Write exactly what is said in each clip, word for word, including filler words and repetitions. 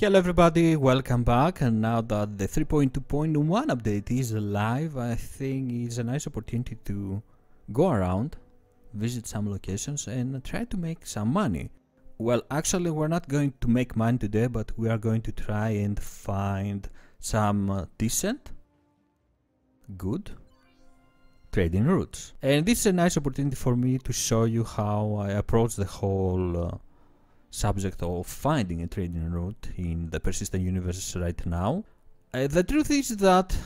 Hello everybody, welcome back. And now that the three point two point one update is live, I think it's a nice opportunity to go around, visit some locations and try to make some money. Well, actually we're not going to make money today, but we are going to try and find some uh, decent, good trading routes. And this is a nice opportunity for me to show you how I approach the whole uh, subject of finding a trading route in the persistent universe right now. Uh, the truth is that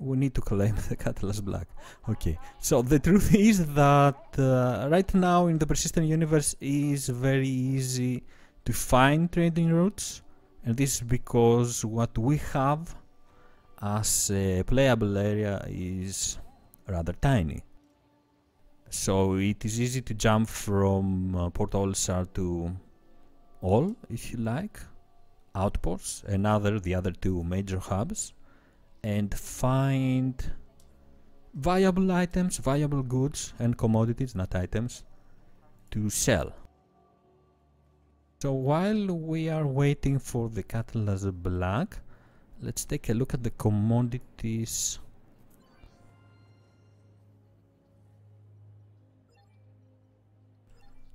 we need to claim the Catalyst Black. Okay, so the truth is that uh, right now in the persistent universe is very easy to find trading routes, and this is because what we have as a playable area is rather tiny. So it is easy to jump from uh, Port Olisar to all, if you like, outposts, and other, the other two major hubs, and find viable items, viable goods and commodities, not items, to sell. So while we are waiting for the Catalyst Black, let's take a look at the commodities.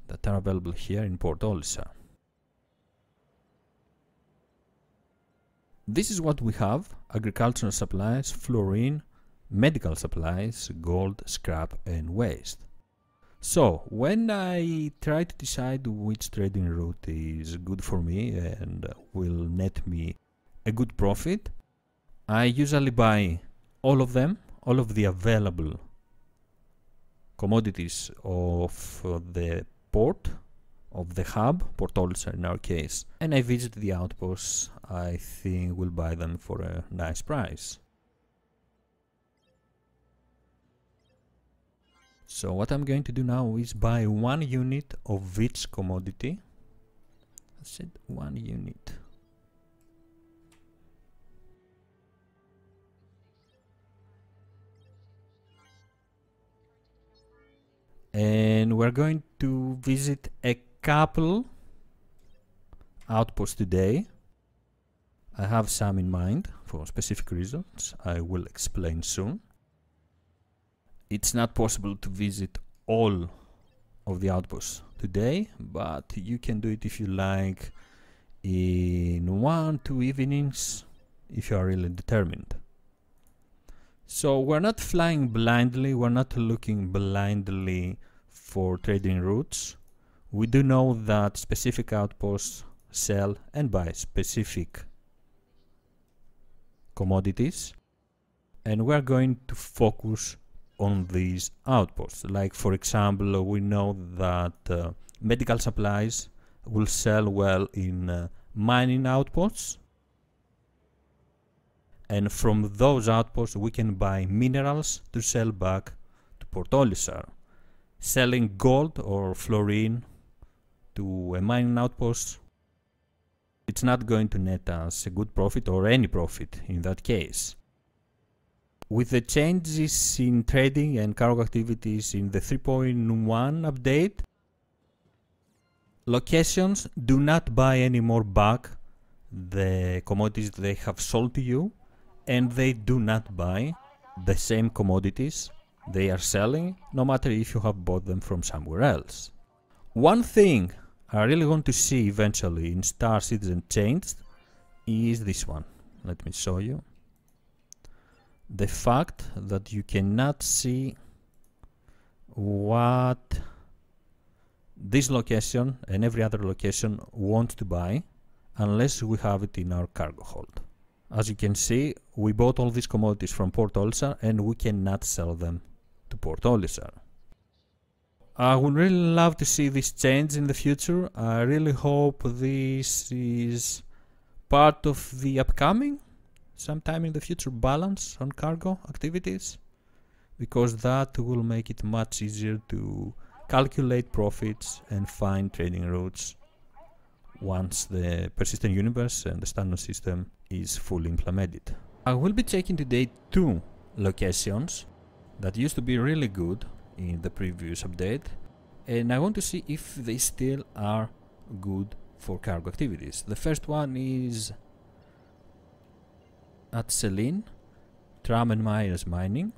That are available here in Port Olisar. This is what we have: agricultural supplies, fluorine, medical supplies, gold, scrap and waste. So when I try to decide which trading route is good for me and will net me a good profit, I usually buy all of them, all of the available commodities of the port, of the hub, Port Olisar in our case, and I visit the outposts. I think we'll buy them for a nice price. So what I'm going to do now is buy one unit of each commodity. I said one unit. And we're going to visit a couple outposts today. I have some in mind for specific reasons I will explain soon. It's not possible to visit all of the outposts today, but you can do it if you like in one, two evenings if you are really determined. So we're not flying blindly, we're not looking blindly for trading routes. We do know that specific outposts sell and buy specific commodities, and we're going to focus on these outposts. Like for example, we know that uh, medical supplies will sell well in uh, mining outposts, and from those outposts we can buy minerals to sell back to Port Olisar. Selling gold or fluorine to a mining outpost, it's not going to net us a good profit or any profit in that case. With the changes in trading and cargo activities in the three point one update, locations do not buy anymore back the commodities they have sold to you, and they do not buy the same commodities they are selling, no matter if you have bought them from somewhere else. One thing I really want to see eventually in Star Citizen changed is this one. Let me show you. The fact that you cannot see what this location and every other location wants to buy unless we have it in our cargo hold. As you can see, we bought all these commodities from Port Olisar and we cannot sell them to Port Olisar. I would really love to see this change in the future. I really hope this is part of the upcoming, sometime in the future, balance on cargo activities, because that will make it much easier to calculate profits and find trading routes once the persistent universe and the standard system is fully implemented. I will be checking today two locations that used to be really good in the previous update, and I want to see if they still are good for cargo activities. The first one is at Selene, Tram and Myers Mining,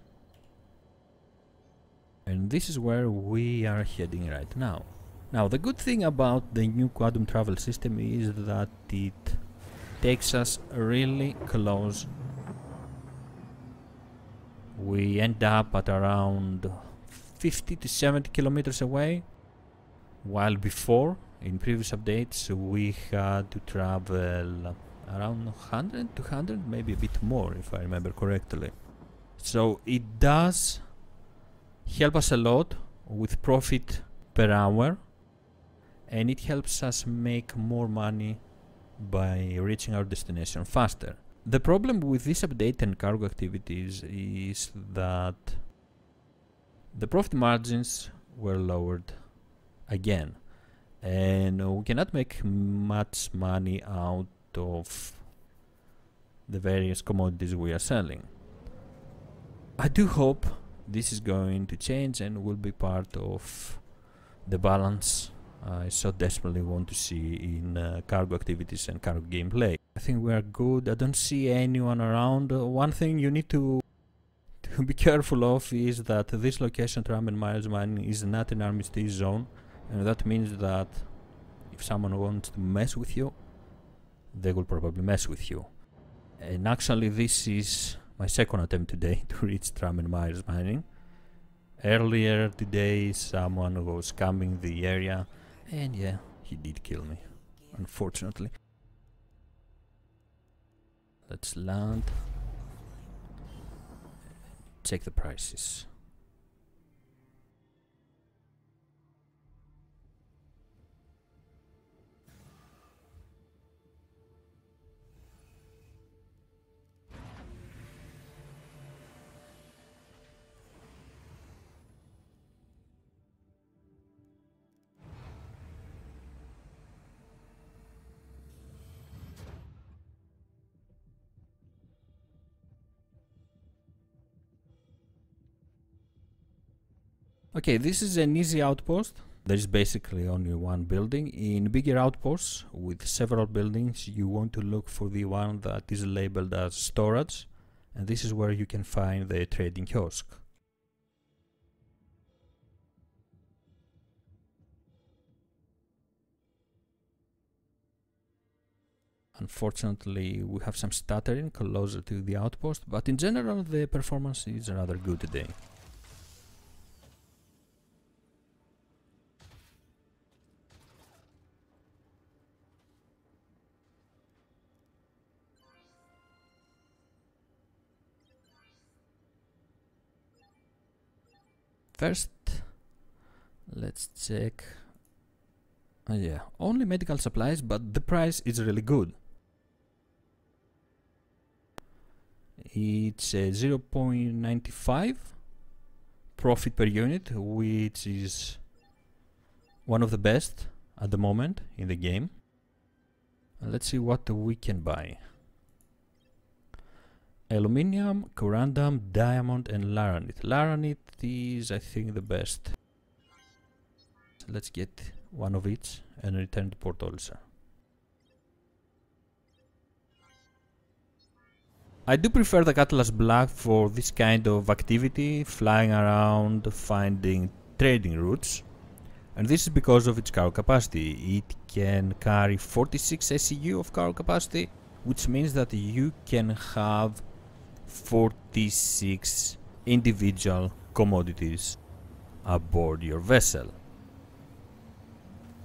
and this is where we are heading right now. Now, the good thing about the new quantum travel system is that it takes us really close. We end up at around fifty to seventy kilometers away, while before, in previous updates, we had to travel around one hundred, two hundred, maybe a bit more, if I remember correctly. So it does help us a lot with profit per hour, and it helps us make more money by reaching our destination faster. The problem with this update and cargo activities is that the profit margins were lowered again, and we cannot make much money out of the various commodities we are selling. I do hope this is going to change and will be part of the balance I so desperately want to see in uh, cargo activities and cargo gameplay. I think we are good. I don't see anyone around. Uh, one thing you need to, to be careful of is that this location, Tram and Myers Mining, is not an armistice zone, and that means that if someone wants to mess with you, they will probably mess with you. And actually this is my second attempt today to reach Tram and Myers Mining. Earlier today someone was scamming the area, and yeah, he did kill me, unfortunately. Let's land. Check the prices. Okay, this is an easy outpost. There is basically only one building. In bigger outposts with several buildings, you want to look for the one that is labeled as storage, and this is where you can find the trading kiosk. Unfortunately, we have some stuttering closer to the outpost, but in general the performance is rather good today. First, let's check. Uh, yeah, only medical supplies, but the price is really good. It's uh, zero point nine five profit per unit, which is one of the best at the moment in the game. Uh, let's see what we can buy. Aluminium, corundum, diamond, and laranite. Laranite is, I think, the best. So let's get one of each and return to Port Olisar. I do prefer the Catalyst Black for this kind of activity, flying around, finding trading routes, and this is because of its cargo capacity. It can carry forty-six S E U of cargo capacity, which means that you can have forty-six individual commodities aboard your vessel,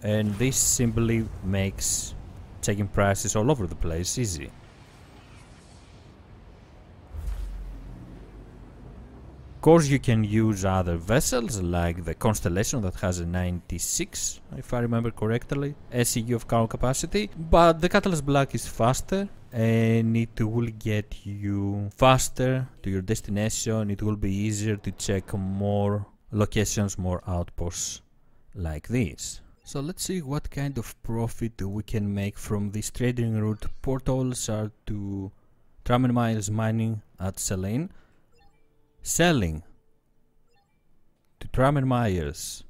and this simply makes checking prices all over the place easy. Of course, you can use other vessels like the Constellation that has a ninety-six, if I remember correctly, S E U of cargo capacity, but the Catalyst Black is faster, and it will get you faster to your destination. It will be easier to check more locations, more outposts like this. So let's see what kind of profit we can make from this trading route, Port Olisar to Tram and Myers Mining at Selene. Selling to Tram and Myers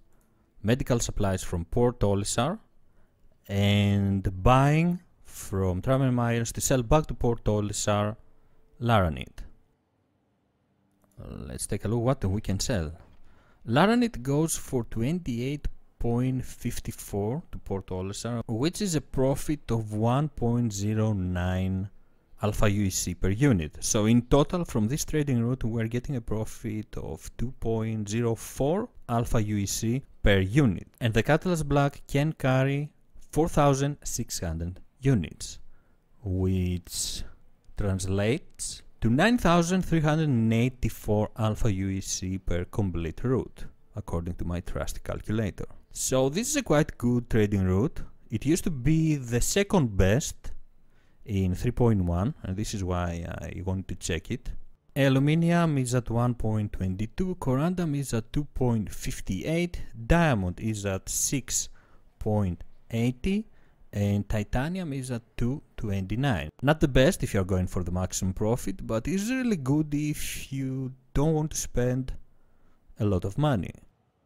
medical supplies from Port Olisar and buying from Tram and Myers to sell back to Port Olisar Laranite. Let's take a look what we can sell. Laranite goes for twenty-eight point five four to Port Olisar, which is a profit of one point zero nine alpha U E C per unit. So in total from this trading route we are getting a profit of two point zero four alpha U E C per unit, and the Catalyst Black can carry four thousand six hundred units, which translates to nine thousand three hundred eighty-four alpha U E C per complete route according to my trust calculator. So this is a quite good trading route. It used to be the second best in three point one, and this is why I wanted to check it. Aluminium is at one point two two, corundum is at two point five eight, diamond is at six point eight zero, and titanium is at two point two nine. Not the best if you are going for the maximum profit, but it's really good if you don't want to spend a lot of money.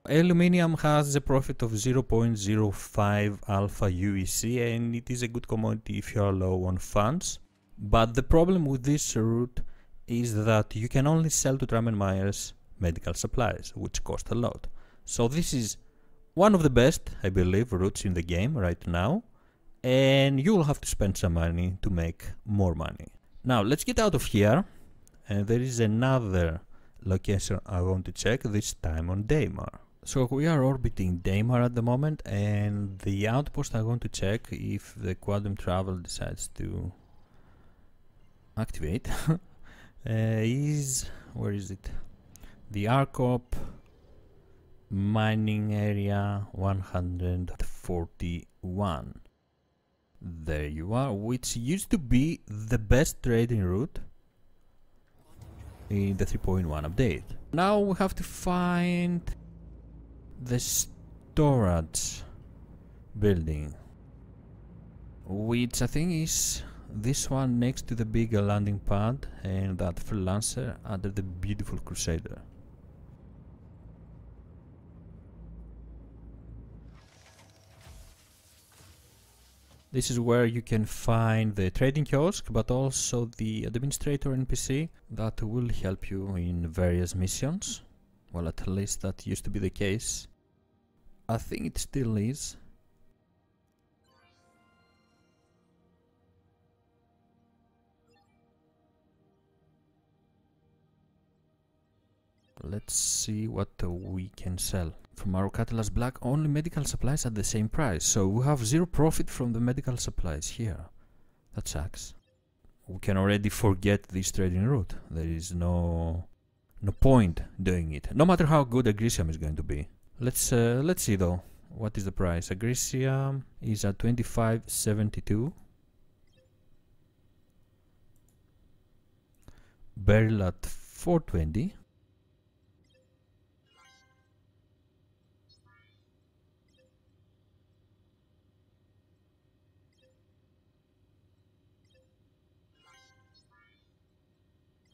Aluminium has a profit of zero point zero five alpha U E C, and it is a good commodity if you are low on funds. But the problem with this route is that you can only sell to Tram and Myers medical supplies, which cost a lot. So this is one of the best, I believe, routes in the game right now, and you will have to spend some money to make more money. Now let's get out of here, and there is another location I want to check, this time on Daymar. So we are orbiting Daymar at the moment, and the outpost I want to check if the Quadrum Travel decides to activate uh, is, where is it? The ArcCorp Mining Area one forty-one. There you are, which used to be the best trading route in the three point one update. Now we have to find the storage building, which I think is this one next to the big landing pad and that freelancer under the beautiful Crusader. This is where you can find the trading kiosk, but also the administrator N P C that will help you in various missions. Well, at least that used to be the case. I think it still is. Let's see what uh, we can sell. From our Catalyst Black, only medical supplies at the same price, so we have zero profit from the medical supplies here. That sucks. We can already forget this trading route. There is no no point doing it, no matter how good Agricium is going to be. Let's uh, let's see though, what is the price. Agricium is at twenty-five seventy-two. Beryl at four twenty.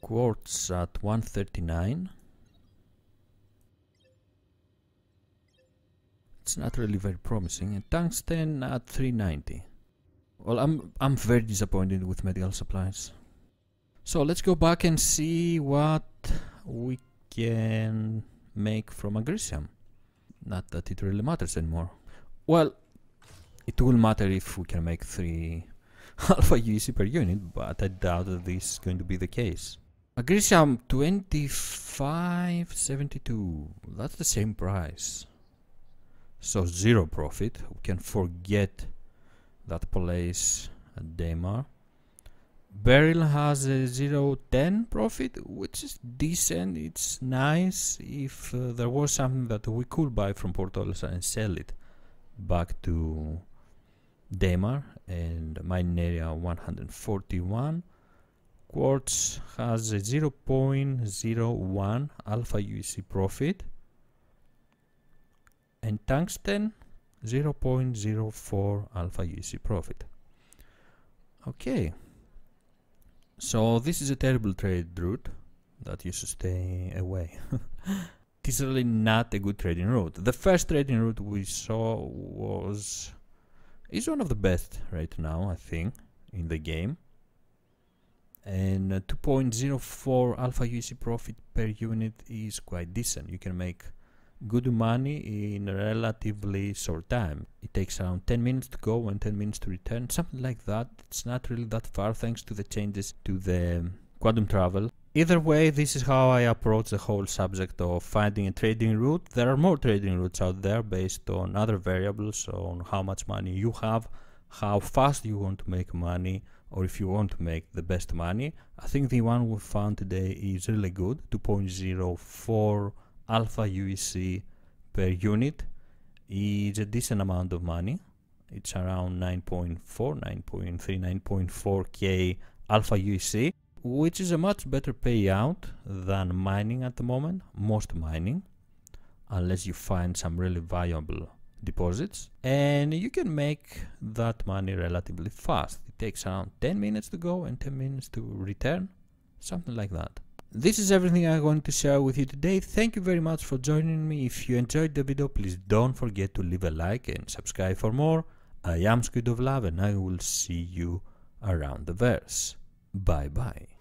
Quartz at one thirty-nine. It's not really very promising. And tungsten at three ninety. Well, I'm I'm very disappointed with medical supplies. So let's go back and see what we can make from Agricium. Not that it really matters anymore. Well, it will matter if we can make three alpha U E C per unit, but I doubt that this is going to be the case. Agricium twenty-five seventy-two, that's the same price, so zero profit. We can forget that place at Daymar. Beryl has a zero point one zero profit, which is decent. It's nice if uh, there was something that we could buy from Port Olisar and sell it back to Daymar and Mining Area one forty-one. Quartz has a zero point zero one alpha U E C profit, and tungsten zero point zero four alpha U E C profit. Okay, so this is a terrible trade route that you should stay away. It is really not a good trading route. The first trading route we saw was is one of the best right now, I think, in the game. And uh, two point zero four alpha U E C profit per unit is quite decent. You can make good money in a relatively short time. It takes around ten minutes to go and ten minutes to return, something like that. It's not really that far thanks to the changes to the quantum travel. Either way, this is how I approach the whole subject of finding a trading route. There are more trading routes out there based on other variables, on how much money you have, how fast you want to make money, or if you want to make the best money. I think the one we found today is really good, two point zero four alpha U E C per unit is a decent amount of money. It's around nine point four, nine point three, nine point four K alpha U E C, which is a much better payout than mining at the moment, most mining, unless you find some really valuable deposits, and you can make that money relatively fast. It takes around ten minutes to go and ten minutes to return, something like that. This is everything I wanted to share with you today. Thank you very much for joining me. If you enjoyed the video, please don't forget to leave a like and subscribe for more. I am Squid of Love, and I will see you around the verse. Bye bye.